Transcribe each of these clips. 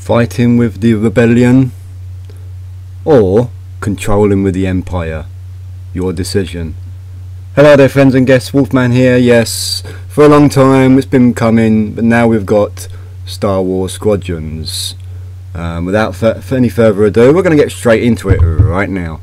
Fight him with the rebellion or control him with the Empire. Your decision. Hello there friends and guests, Wolfman here. Yes, for a long time it's been coming, but now we've got Star Wars Squadrons. Without any further ado, we're going to get straight into it right now.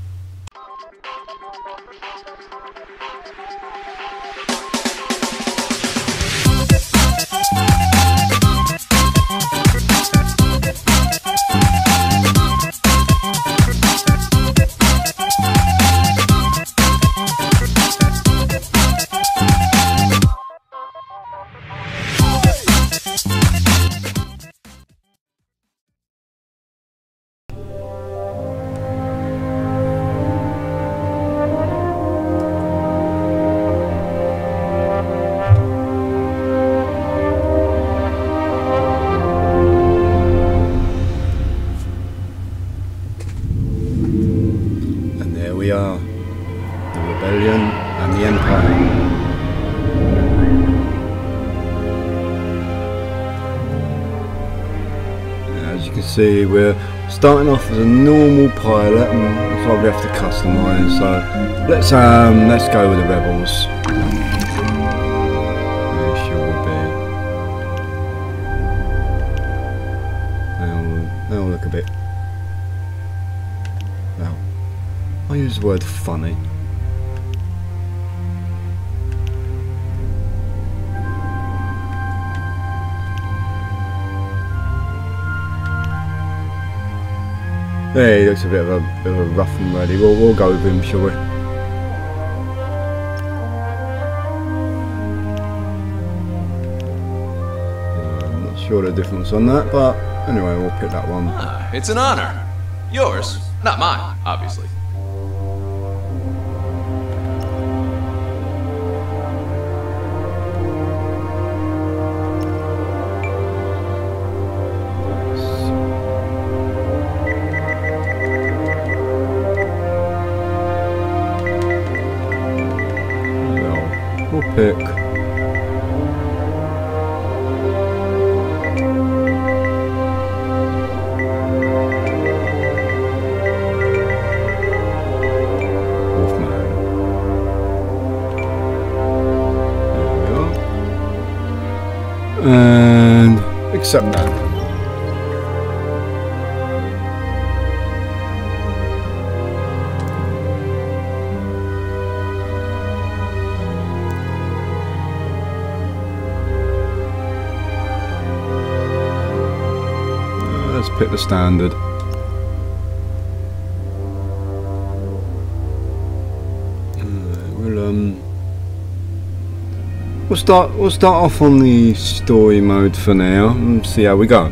See, we're starting off as a normal pilot and probably have to customise, so let's go with the rebels. There she will be. They'll look a bit, well, I use the word funny. Yeah, he looks a bit of a rough and ready. We'll go with him, shall we? I'm not sure the difference on that, but anyway, we'll pick that one. Ah, it's an honor. Yours, not mine, obviously. Pick. And accept that. Pick the standard. We'll start off on the story mode for now and see how we go.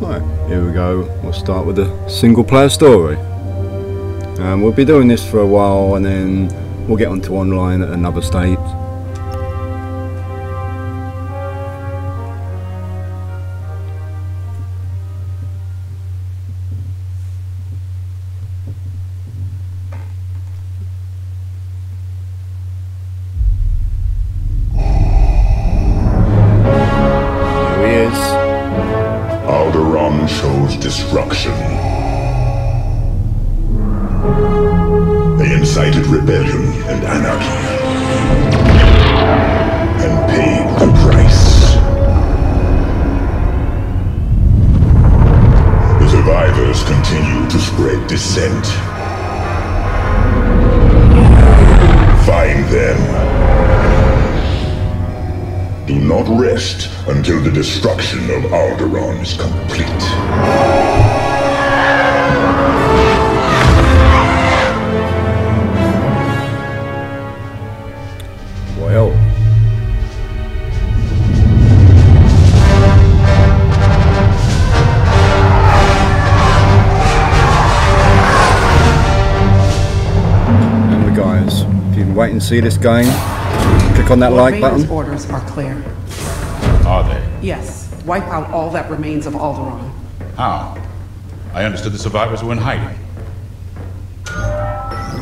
Right, here we go. We'll start with a single player story. We'll be doing this for a while and then we'll get onto online at another stage. There he is. Alderaan shows destruction. Incited rebellion and anarchy, and paid the price. The survivors continue to spread dissent. Find them. Do not rest until the destruction of Alderaan is complete. Wait and see this game. Click on that like button. Orders are clear. Are they? Yes. Wipe out all that remains of Alderaan. How? I understood the survivors were in hiding.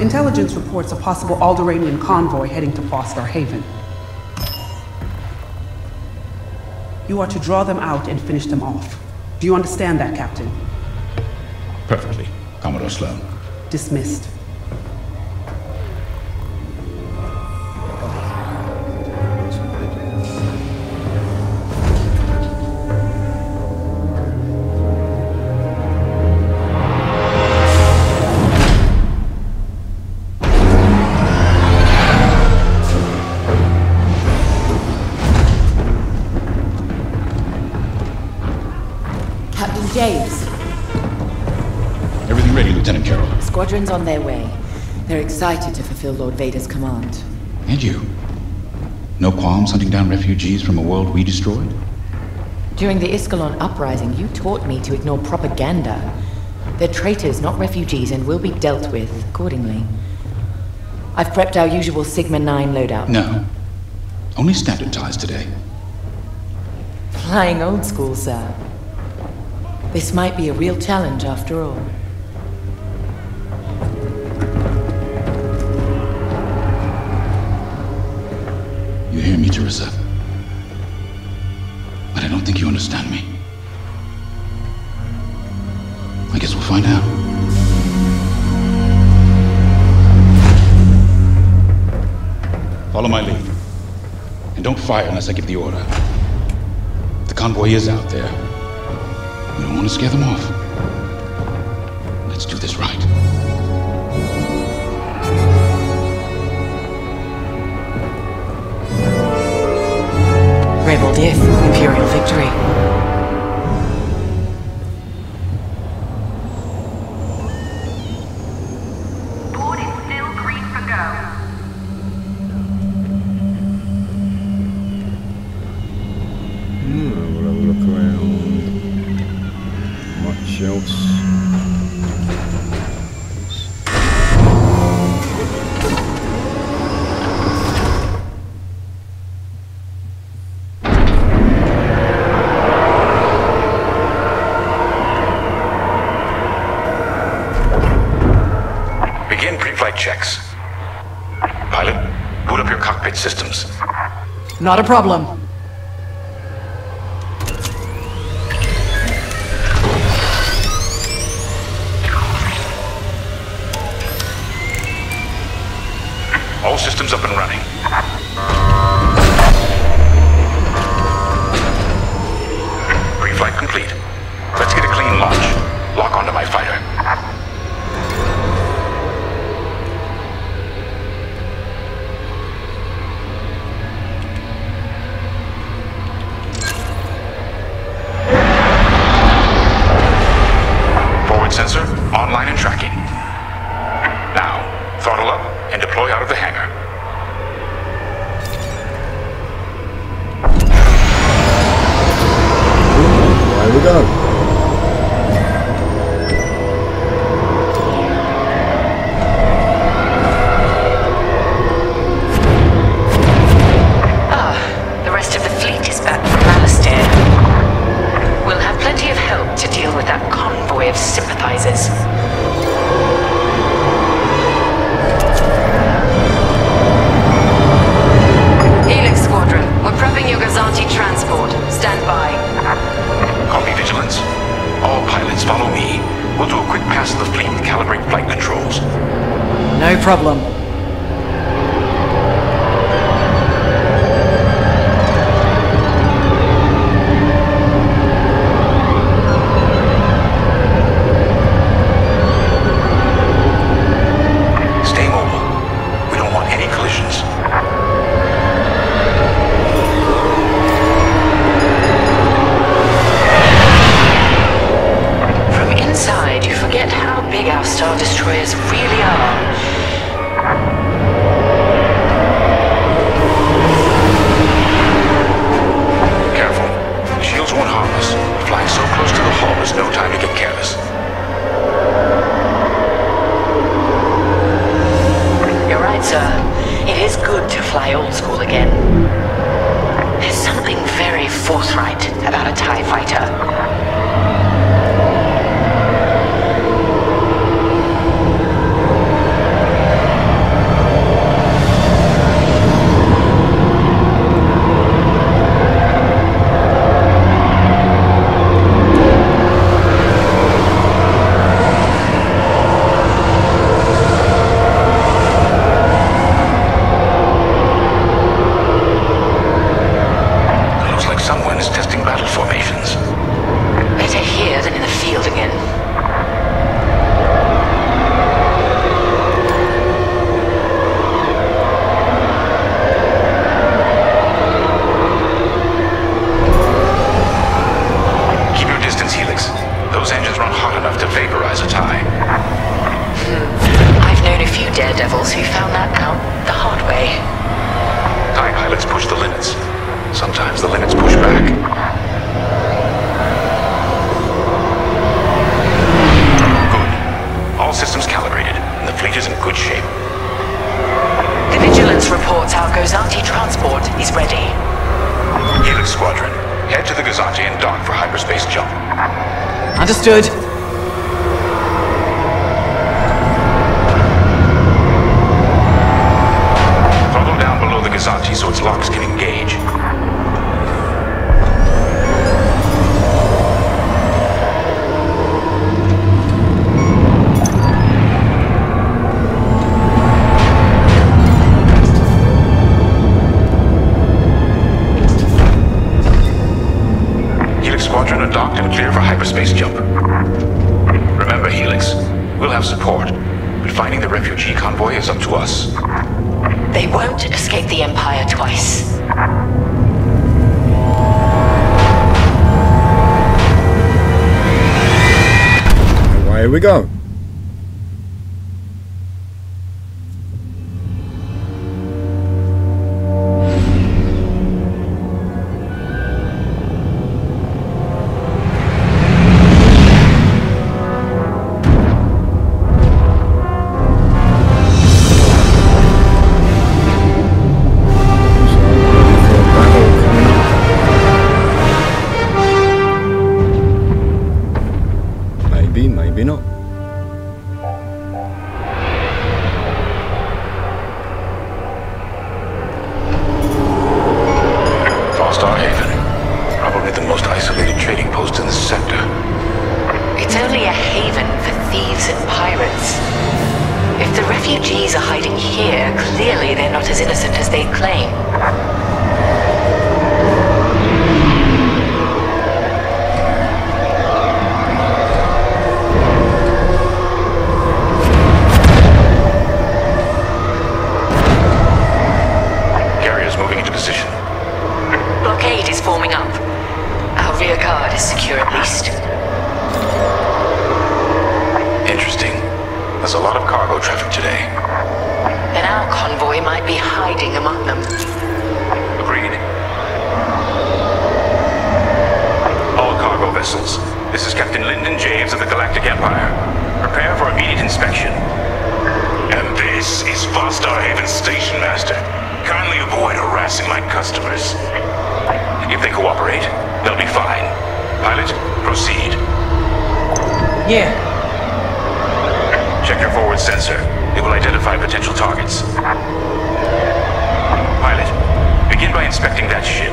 Intelligence reports a possible Alderaanian convoy heading to Fostar Haven. You are to draw them out and finish them off. Do you understand that, Captain? Perfectly, Commodore Sloan. Dismissed. James. Everything ready, Lieutenant Carroll. Squadron's on their way. They're excited to fulfill Lord Vader's command. And you? No qualms hunting down refugees from a world we destroyed? During the Iscalon Uprising, you taught me to ignore propaganda. They're traitors, not refugees, and will be dealt with accordingly. I've prepped our usual Sigma 9 loadout. No. Only standard ties today. Flying old school, sir. This might be a real challenge after all. You hear me, Teresa? But I don't think you understand me. I guess we'll find out. Follow my lead. And don't fire unless I give the order. The convoy is out there. We don't want to scare them off. Let's do this right. Rebel death, Imperial victory. Board is still green for go. We'll have a look around. Else. Begin pre-flight checks. Pilot, boot up your cockpit systems. Not a problem. All systems up and running. Pre-flight complete. Let's get a clean launch. Lock onto my fighter. Forward sensor, online and tracking. Now, throttle up and deploy out of the hangar. There we go. Ah, the rest of the fleet is back from Alastair. We'll have plenty of help to deal with that convoy of sympathizers. Gazate transport, stand by. Copy, Vigilance. All pilots follow me. We'll do a quick pass of the fleet and calibrate flight controls. No problem. You forget how big our Star Destroyers really are. Gazate. I've known a few daredevils who found that out the hard way. Aye, let's push the limits. Sometimes the limits push back. Systems calibrated, and the fleet is in good shape. The Vigilance reports our Gazate transport is ready. Helix Squadron, head to the Gazate and dock for hyperspace jump. Understood. Follow down below the Gazate so its locks can engage. We go. Fostar Haven, probably the most isolated trading post in the sector. It's only a haven for thieves and pirates. If the refugees are hiding here, clearly they're not as innocent as they claim. This is Captain Lyndon James of the Galactic Empire. Prepare for immediate inspection. And this is Fostar Haven Station Master. Kindly avoid harassing my customers. If they cooperate, they'll be fine. Pilot, proceed. Yeah. Check your forward sensor. It will identify potential targets. Pilot, begin by inspecting that ship.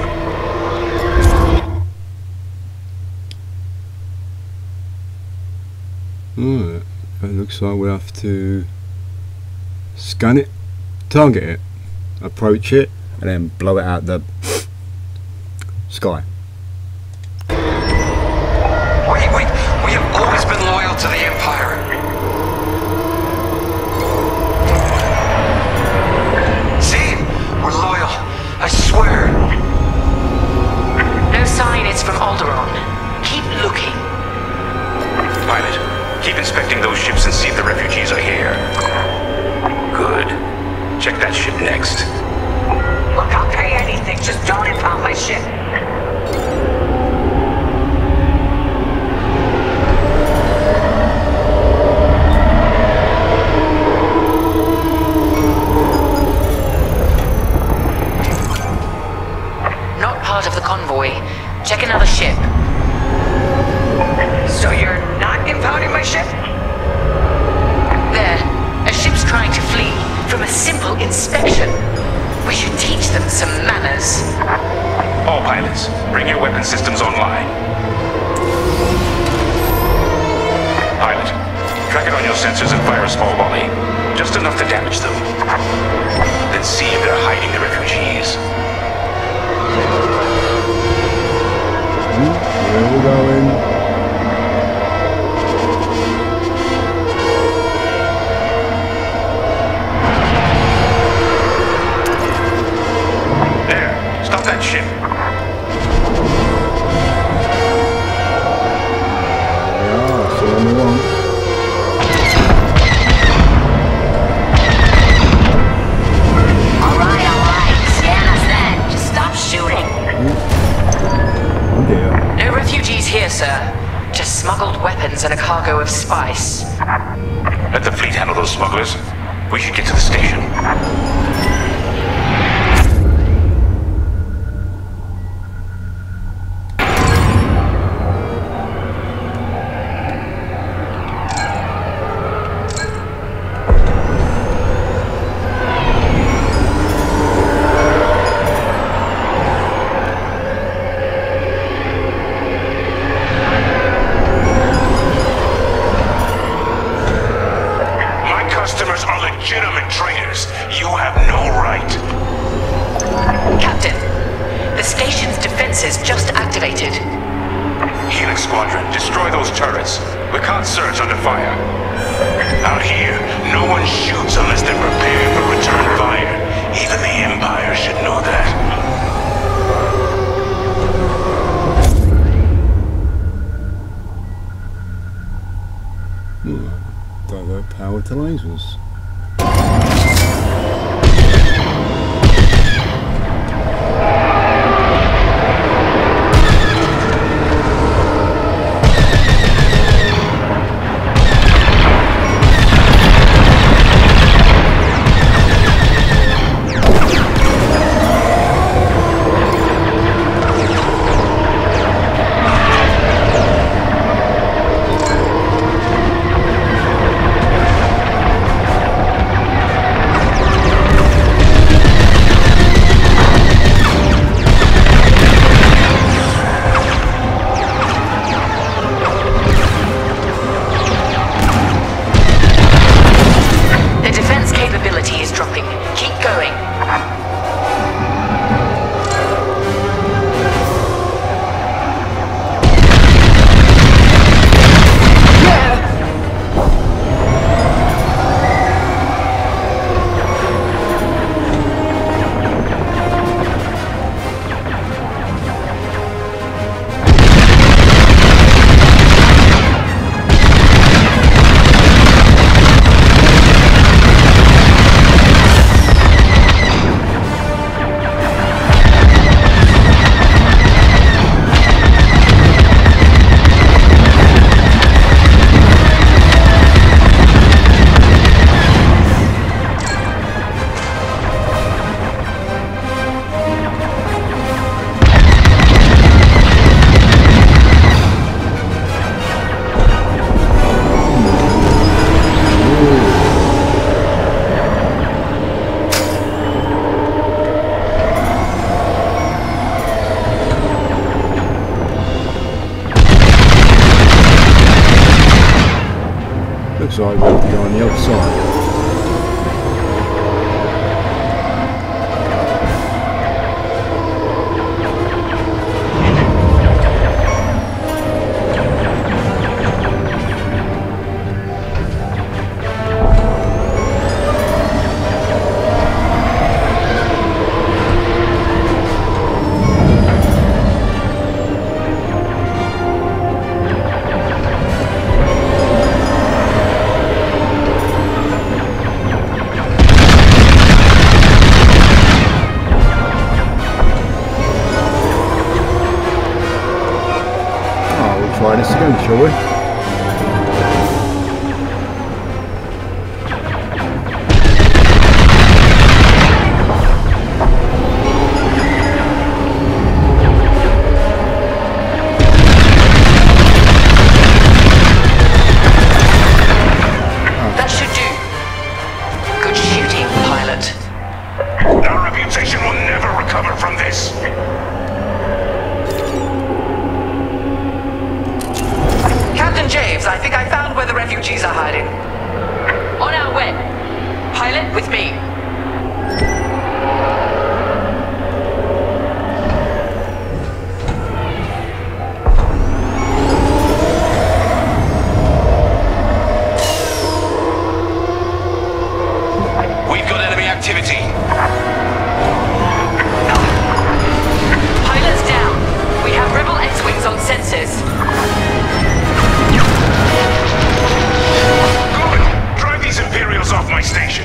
Alright, it looks like we have to scan it, target it, approach it, and then blow it out the sky. Wait, we have always been loyal to the Empire. See? We're loyal, I swear. No sign it's from Alderaan. Keep looking. Pilot. Keep inspecting those ships and see if the refugees are here. Good. Check that ship next. Look, I'll pay anything. Just don't impound my ship. Not part of the convoy. Check another ship. So you're not impounding my ship? There. A ship's trying to flee from a simple inspection. We should teach them some manners. All pilots, bring your weapon systems online. Pilot, track it on your sensors and fire a small volley. Just enough to damage them. Then see if they're hiding the refugees. Where we going? weapons and a cargo of spice. Let the fleet handle those smugglers. We should get to the station. Helix Squadron, destroy those turrets. We can't surge under fire. Out here, no one shoots unless they're prepared for return fire. Even the Empire should know that. Direct power to lasers. So I will be on the other side. Try this again, shall we? That should do. Good shooting, pilot. Our reputation will never recover from this. James, I think I found where the refugees are hiding. On our way. Pilot, with me. We've got enemy activity. Pilot's down. We have rebel X-Wings on sensors. Good! Drive these Imperials off my station!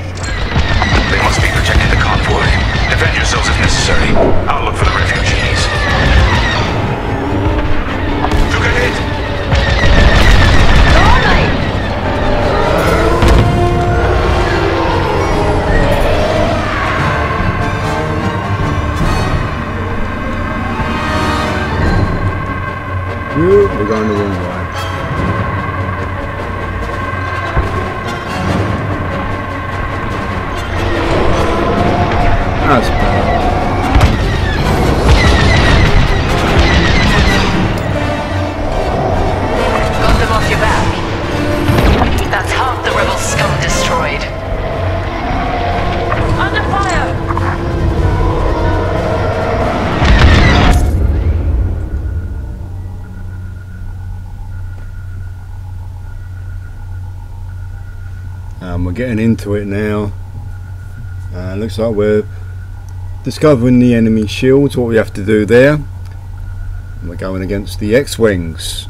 We're getting into it now. Looks like we're discovering the enemy shields, what we have to do there. And we're going against the X-Wings,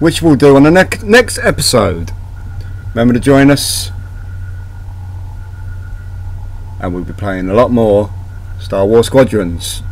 which we'll do on the next episode. Remember to join us, and we'll be playing a lot more Star Wars Squadrons.